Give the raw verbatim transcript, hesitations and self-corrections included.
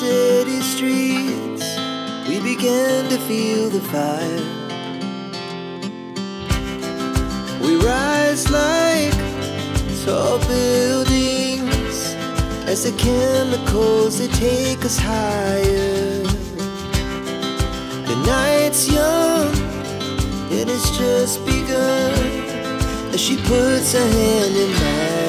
city streets, we began to feel the fire. We rise like tall buildings as the chemicals, they take us higher. The night's young and it's just begun as she puts her hand in mine.